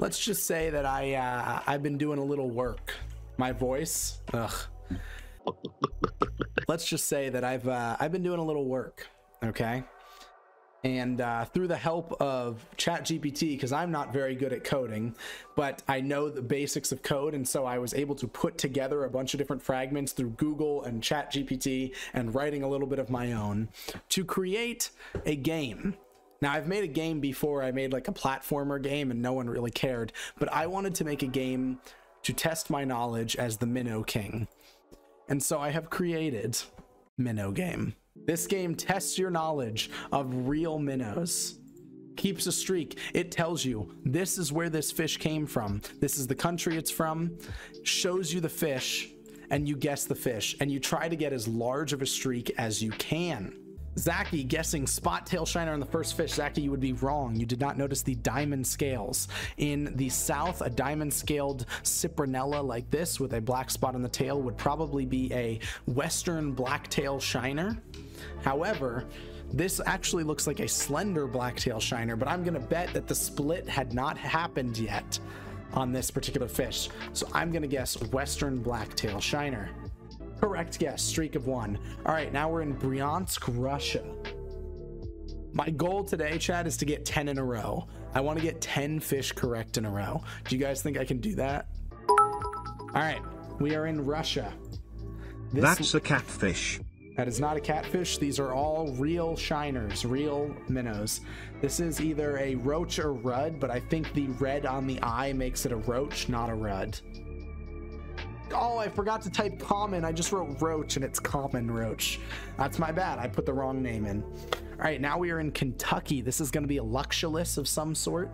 Let's just say that I've been doing a little work. My voice, ugh. Let's just say that I've been doing a little work, okay? And through the help of ChatGPT, because I'm not very good at coding, but I know the basics of code, and so I was able to put together a bunch of different fragments through Google and ChatGPT and writing a little bit of my own to create a game. Now, I've made a game before. I made like a platformer game and no one really cared, but I wanted to make a game to test my knowledge as the Minnow King. And so I have created Minnow Game. This game tests your knowledge of real minnows, keeps a streak. It tells you this is where this fish came from, this is the country it's from, shows you the fish, and you guess the fish, and you try to get as large of a streak as you can. Zaki guessing spot tail shiner on the first fish. Zaki, you would be wrong. You did not notice the diamond scales. In the south, a diamond scaled cyprinella like this with a black spot on the tail would probably be a western blacktail shiner. However, this actually looks like a slender blacktail shiner, but I'm gonna bet that the split had not happened yet on this particular fish. So I'm gonna guess western blacktail shiner. Correct guess, streak of one. All right, now we're in Bryansk, Russia. My goal today, Chad, is to get 10 in a row. I want to get 10 fish correct in a row. Do you guys think I can do that? All right, we are in Russia. That's a catfish. That is not a catfish. These are all real shiners, real minnows. This is either a roach or rudd, but I think the red on the eye makes it a roach, not a rudd. Oh, I forgot to type common. I just wrote roach and it's common roach. That's my bad. I put the wrong name in. All right, now we are in Kentucky. This is going to be a Luxulus of some sort.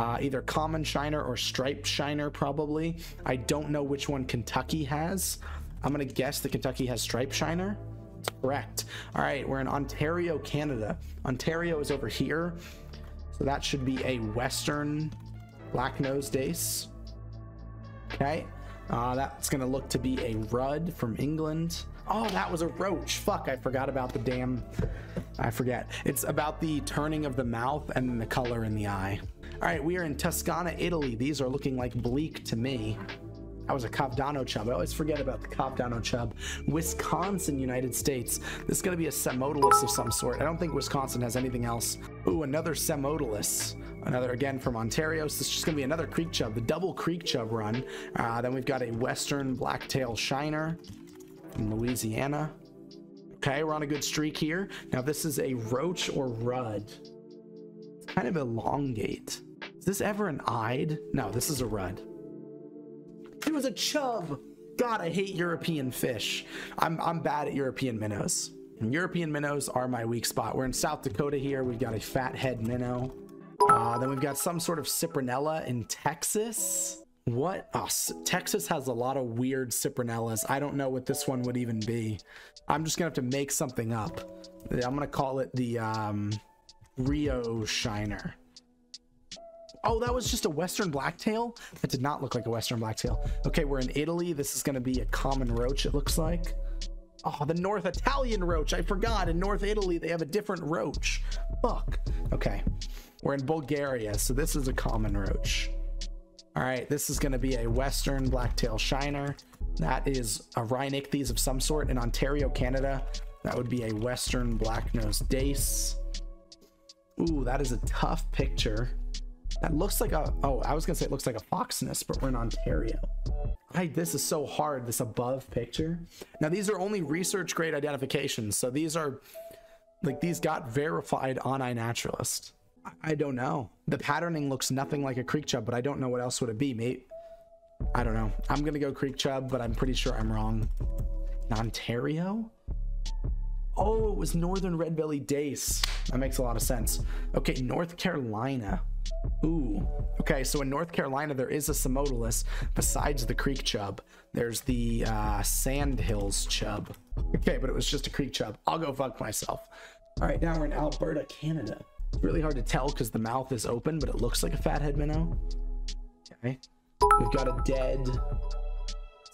Either Common Shiner or Stripe Shiner, probably. I don't know which one Kentucky has. I'm going to guess that Kentucky has Stripe Shiner. Correct. All right, we're in Ontario, Canada. Ontario is over here. So that should be a Western Black Nose Dace. Okay. That's gonna look to be a rudd from England. Oh, that was a roach. Fuck, I forgot about the damn... I forget. It's about the turning of the mouth and then the color in the eye. All right, we are in Tuscana, Italy. These are looking like bleak to me. That was a Cavedano chub. I always forget about the Cavedano chub. Wisconsin, United States. This is gonna be a Semotilus of some sort. I don't think Wisconsin has anything else. Ooh, another Semotilus. Another, again, from Ontario. So it's just gonna be another Creek Chub, the double Creek Chub run. Then we've got a Western Blacktail Shiner from Louisiana. Okay, we're on a good streak here. Now this is a roach or rudd. It's kind of elongate. Is this ever an Ide? No, this is a rudd. It was a chub. God, I hate European fish. I'm bad at European minnows. And European minnows are my weak spot. We're in South Dakota here. We've got a fathead minnow. Then we've got some sort of cyprinella in Texas. What? Oh, Texas has a lot of weird cyprinellas. I don't know what this one would even be. I'm just gonna have to make something up. I'm gonna call it the Rio Shiner. Oh, that was just a Western Blacktail? That did not look like a Western Blacktail. Okay, we're in Italy. This is gonna be a common roach, it looks like. Oh, the North Italian roach, I forgot. In North Italy, they have a different roach. Fuck. Okay. We're in Bulgaria, so this is a common roach. All right, this is gonna be a Western Blacktail Shiner. That is a Rhinichthyes of some sort. In Ontario, Canada, that would be a Western Black Nose Dace. Ooh, that is a tough picture. That looks like a, oh, I was gonna say it looks like a fox nest, but we're in Ontario. This is so hard, this above picture. Now these are only research grade identifications. So these are, like these got verified on iNaturalist. I don't know. The patterning looks nothing like a creek chub, but I don't know what else would it be, mate. I don't know. I'm gonna go creek chub, but I'm pretty sure I'm wrong. In Ontario? Oh, it was northern red-bellied dace. That makes a lot of sense. Okay, North Carolina. Ooh. Okay, so in North Carolina, there is a Semotilus besides the creek chub. There's the Sandhills chub. Okay, but it was just a creek chub. I'll go fuck myself. All right, now we're in Alberta, Canada. It's really hard to tell because the mouth is open, but it looks like a fathead minnow. Okay. We've got a dead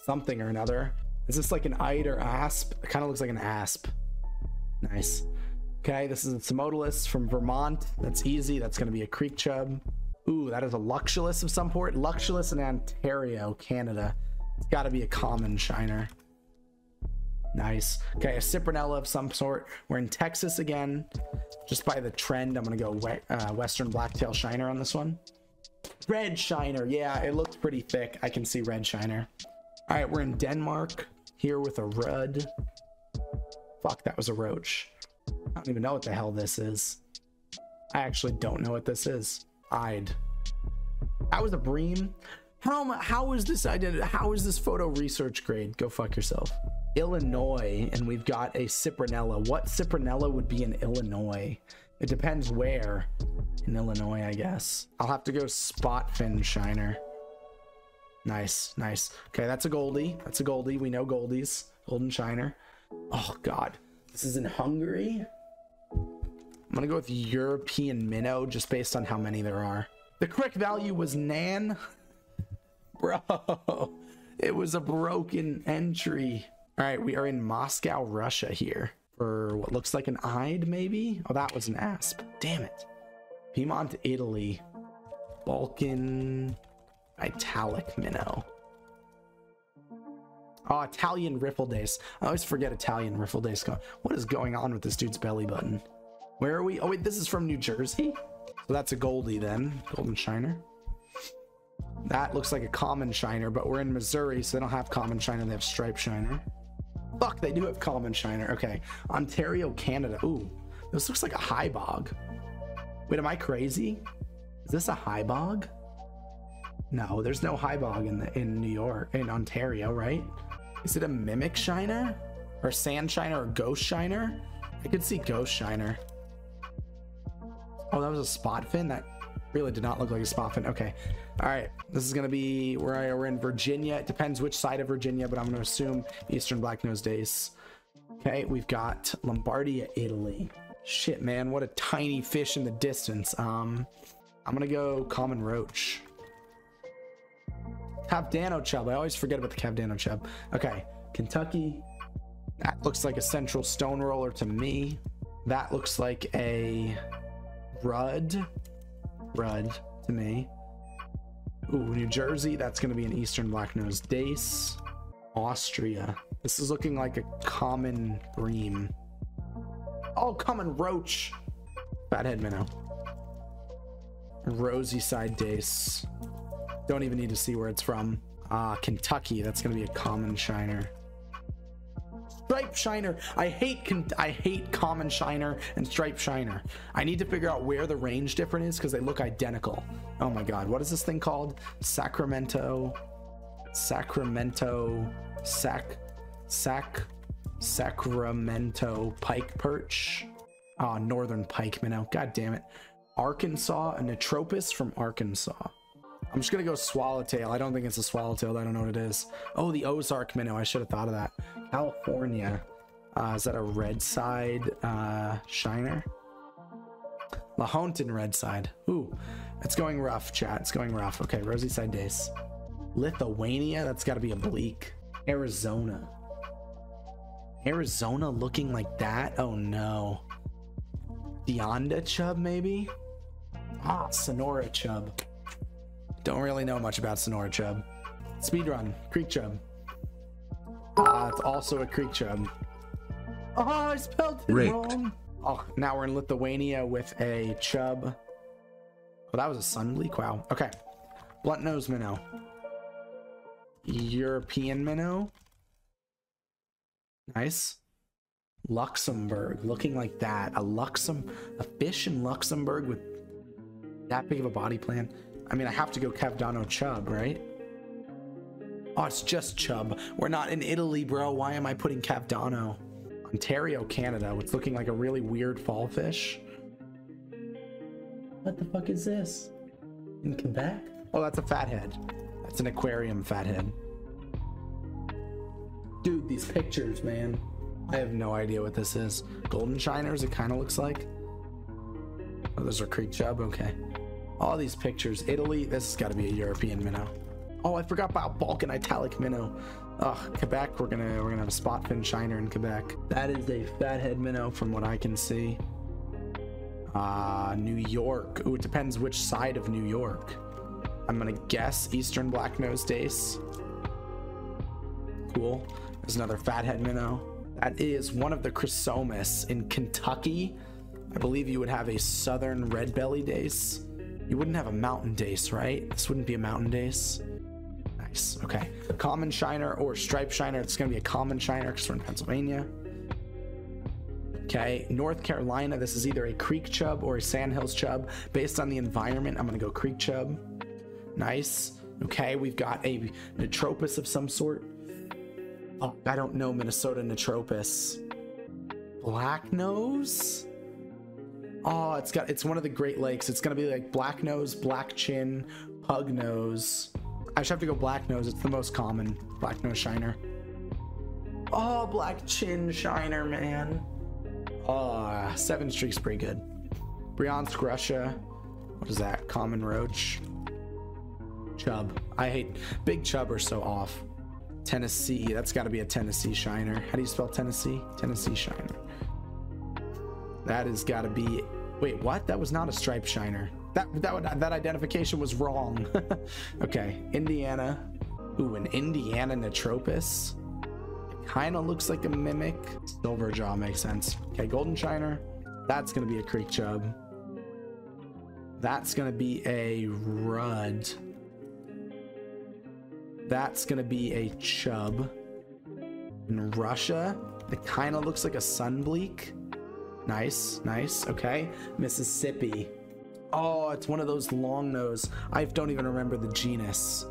something or another. Is this like an ide or asp? It kind of looks like an asp. Nice. Okay, this is a Semotilus from Vermont. That's easy. That's going to be a creek chub. Ooh, that is a Luxulus of some port. Luxulus in Ontario, Canada. It's got to be a Common Shiner. Nice. Okay, a cyprinella of some sort. We're in Texas again. Just by the trend, I'm going to go Western Blacktail Shiner on this one. Red Shiner. Yeah, it looks pretty thick. I can see Red Shiner. All right, we're in Denmark here with a rudd. Fuck, that was a roach. I don't even know what the hell this is. I actually don't know what this is. Ide. That was a bream. How is this identity? How is this photo research grade? Go fuck yourself. Illinois, and we've got a cyprinella. What cyprinella would be in Illinois? It depends where in Illinois, I guess. I'll have to go spot fin shiner. Nice, nice. Okay, that's a Goldie. That's a Goldie. We know Goldies. Golden Shiner. Oh, God. This is in Hungary. I'm going to go with European minnow just based on how many there are. The correct value was Nan. Bro, it was a broken entry. All right, we are in Moscow, Russia here for what looks like an Ide, maybe? Oh, that was an asp. Damn it. Piedmont, Italy. Balkan italic minnow. Oh, Italian riffle dace. I always forget Italian riffle dace. What is going on with this dude's belly button? Where are we? Oh, wait, this is from New Jersey? So that's a Goldie then. Golden Shiner. That looks like a Common Shiner, but we're in Missouri, so they don't have Common Shiner. They have Stripe Shiner. Fuck, they do have Common Shiner. Okay. Ontario, Canada. Ooh, this looks like a Hybog. Wait, am I crazy? Is this a Hybog? No, there's no Hybog in New York, in Ontario, right? Is it a Mimic Shiner? Or Sand Shiner or Ghost Shiner? I could see Ghost Shiner. Oh, that was a spot fin? That really did not look like a spot fin. Okay. All right. This is going to be where we're in Virginia. It depends which side of Virginia, but I'm going to assume Eastern Black Nose Dace. Okay. We've got Lombardia, Italy. Shit, man. What a tiny fish in the distance. I'm going to go Common Roach. Cavedano chub. I always forget about the Cavedano chub. Okay. Kentucky. That looks like a central stone roller to me. That looks like a rudd. Rudd to me. Ooh, New Jersey. That's going to be an Eastern Black Nose Dace. Austria. This is looking like a common bream. Oh, common roach. Fathead minnow. Rosy side dace. Don't even need to see where it's from. Ah, Kentucky. That's going to be a Common Shiner. Stripe Shiner. I hate Common Shiner and Stripe Shiner. I need to figure out where the range difference is because they look identical. Oh my God. What is this thing called? Sacramento pike perch. Ah, northern pike minnow. God damn it. Arkansas, a Notropis from Arkansas. I'm just going to go swallowtail. I don't think it's a swallowtail. I don't know what it is. Oh, the Ozark minnow. I should have thought of that. California. Is that a red side shiner? Lahontan red side. Ooh, it's going rough, chat. It's going rough. Okay, rosy side dace. Lithuania. That's got to be a bleak. Arizona. Arizona looking like that? Oh, no. Deonda chub, maybe? Ah, Sonora chub. Don't really know much about Sonora chub. Speedrun. Creek chub. It's also a creek chub. Oh, I spelled it wrong. Oh, now we're in Lithuania with a chub. Oh, that was a sun bleak. Wow. Okay. Blunt nose minnow. European minnow. Nice. Luxembourg. Looking like that. A fish in Luxembourg with that big of a body plan. I mean, I have to go Cavedano chub, right? Oh, it's just chub. We're not in Italy, bro. Why am I putting Cavedano? Ontario, Canada. What's looking like a really weird fall fish. What the fuck is this? In Quebec? Oh, that's a fathead. That's an aquarium fathead. Dude, these pictures, man. I have no idea what this is. Golden Shiners, it kind of looks like. Oh, those are creek chub? Okay. All these pictures. Italy. This has got to be a European minnow. Oh, I forgot about Balkan italic minnow. Ugh, Quebec. We're gonna have a spot fin shiner in Quebec. That is a fathead minnow from what I can see. New York. Ooh, it depends which side of New York. I'm gonna guess Eastern Black Nose Dace. Cool. There's another fathead minnow. That is one of the Chrysomis. In Kentucky, I believe you would have a southern red belly dace. You wouldn't have a mountain dace, right? This wouldn't be a mountain dace. Nice. Okay. Common Shiner or Stripe Shiner. It's gonna be a Common Shiner because we're in Pennsylvania. Okay, North Carolina, this is either a Creek Chub or a Sandhills Chub. Based on the environment, I'm going to go Creek Chub. Nice. Okay, we've got a Notropis of some sort. Oh, I don't know Minnesota Notropis. Black Nose? Oh, it's one of the Great Lakes. It's going to be like Black Nose, Black Chin, Pug Nose. I should have to go Black Nose. It's the most common. Black Nose Shiner. Oh, Black Chin Shiner, man. Oh, seven streaks, pretty good. Bryansk, Russia. What is that? Common Roach. Chub. I hate big chub are so off. Tennessee. That's got to be a Tennessee Shiner. How do you spell Tennessee? Tennessee Shiner. That has got to be. Wait, what? That was not a Stripe Shiner. That identification was wrong. Okay, Indiana. Ooh, an Indiana Notropis. Kind of looks like a mimic. Silver jaw makes sense. Okay, Golden Shiner. That's going to be a Creek Chub. That's going to be a Rudd. That's going to be a Chub. In Russia, it kind of looks like a sun bleak. Nice, nice. Okay, Mississippi. Oh, it's one of those long nose. I don't even remember the genus.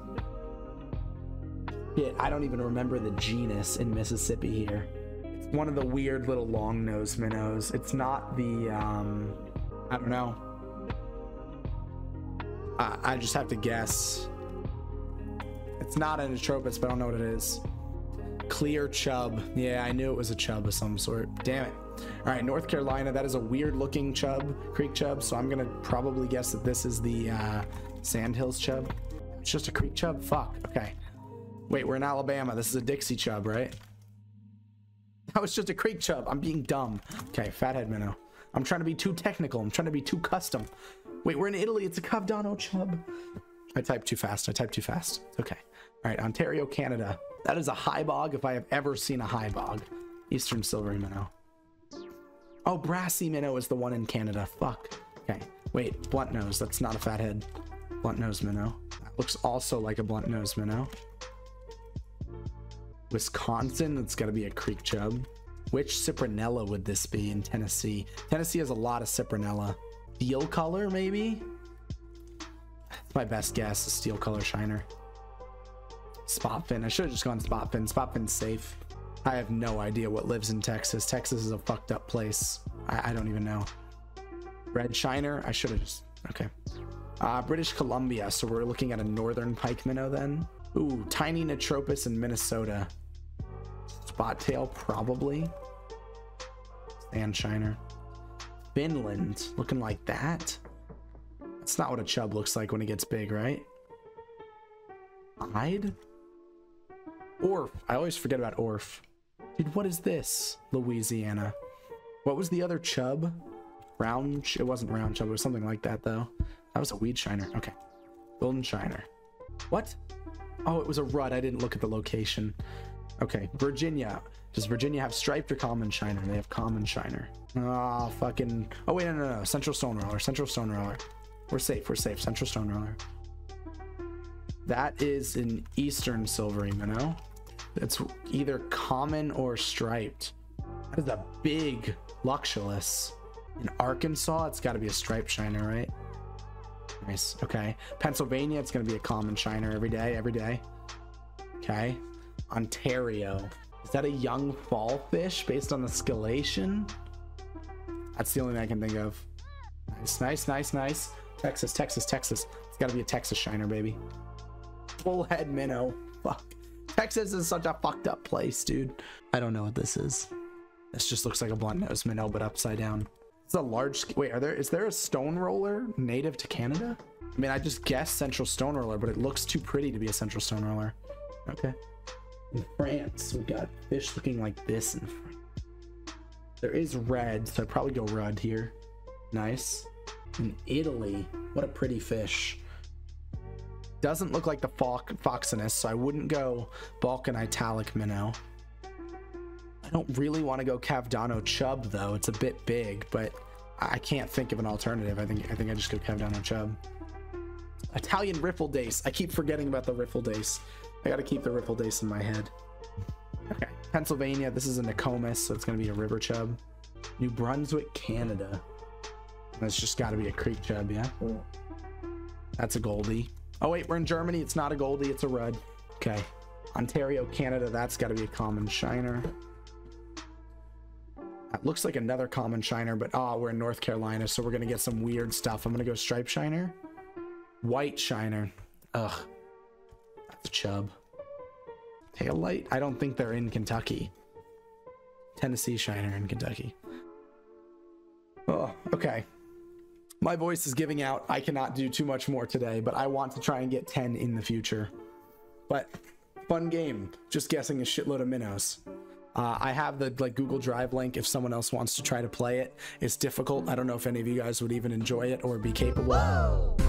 I don't even remember the genus in Mississippi here. It's one of the weird little long-nosed minnows. It's not the, I don't know. I just have to guess. It's not an Notropis, but I don't know what it is. Clear Chub. Yeah, I knew it was a chub of some sort. Damn it. All right, North Carolina. That is a weird-looking chub, Creek Chub, so I'm going to probably guess that this is the Sandhills Chub. It's just a Creek Chub? Fuck. Okay. Wait, we're in Alabama. This is a Dixie Chub, right? That was just a Creek Chub. I'm being dumb. Okay, fathead minnow. I'm trying to be too technical. I'm trying to be too custom. Wait, we're in Italy. It's a Cavedano chub. I typed too fast. I typed too fast. Okay. All right, Ontario, Canada. That is a Hybog if I have ever seen a Hybog. Eastern silvery minnow. Oh, brassy minnow is the one in Canada. Fuck. Okay. Wait, blunt nose. That's not a fathead. Blunt nose minnow. That looks also like a blunt nose minnow. Wisconsin, that's got to be a Creek Chub. Which cyprinella would this be in Tennessee? Tennessee has a lot of cyprinella. Steel color, maybe? That's my best guess, a steel color shiner. Spot fin. I should have just gone spot fin. Spot fin's safe. I have no idea what lives in Texas. Texas is a fucked up place. I don't even know. Red Shiner? I should have just... Okay. British Columbia. So we're looking at a northern pike minnow then. Ooh, tiny Notropis in Minnesota. Spot tail, probably. Sand Shiner. Finland, looking like that. That's not what a chub looks like when it gets big, right? Ide? Orf. I always forget about Orf. Dude, what is this? Louisiana. What was the other chub? Round? It wasn't round chub. It was something like that, though. That was a weed shiner. Okay. Golden Shiner. What? Oh, it was a rudd. I didn't look at the location. Okay, Virginia. Does Virginia have striped or common shiner? They have common shiner. Oh, fucking... Oh, wait, no. Central Stone Roller. Central Stone Roller. We're safe. Central Stone Roller. That is an eastern silvery minnow. It's either common or striped. That is a big Luxulus. In Arkansas, it's got to be a striped shiner, right? Nice. Okay. Pennsylvania, it's going to be a common shiner every day. Okay. Ontario. Is that a young fall fish based on the scalation? That's the only thing I can think of. Nice. Texas. It's got to be a Texas shiner, baby. Full head minnow. Fuck. Texas is such a fucked up place, dude. I don't know what this is. This just looks like a blunt nose minnow, but upside down. It's a large... Wait, is there a stone roller native to Canada? I mean, I just guessed central stone roller, but it looks too pretty to be a central stone roller. Okay. In France, we've got fish looking like this in France. There is red, so I'd probably go rudd here. Nice. In Italy, what a pretty fish. Doesn't look like the foxiness, so I wouldn't go Balkan italic minnow. I don't really want to go Cavedano chub though. It's a bit big, but I can't think of an alternative. I think I just go Cavedano chub. Italian riffle dace. I keep forgetting about the riffle dace. I got to keep the riffle dace in my head. Okay, Pennsylvania. This is a Nokomis, so it's gonna be a river chub. New Brunswick, Canada. That's just got to be a creek chub, yeah. That's a Goldie. Oh wait, we're in Germany. It's not a Goldie, it's a Rudd. Okay. Ontario, Canada, that's got to be a Common Shiner. That looks like another Common Shiner, but ah, we're in North Carolina, so we're going to get some weird stuff. I'm going to go Stripe Shiner. White Shiner. Ugh. That's a chub. Taillight? I don't think they're in Kentucky. Tennessee Shiner in Kentucky. Oh, okay. My voice is giving out. I cannot do too much more today, but I want to try and get 10 in the future. But fun game. Just guessing a shitload of minnows. I have the Google Drive link if someone else wants to try to play it. It's difficult. I don't know if any of you guys would even enjoy it or be capable. Whoa.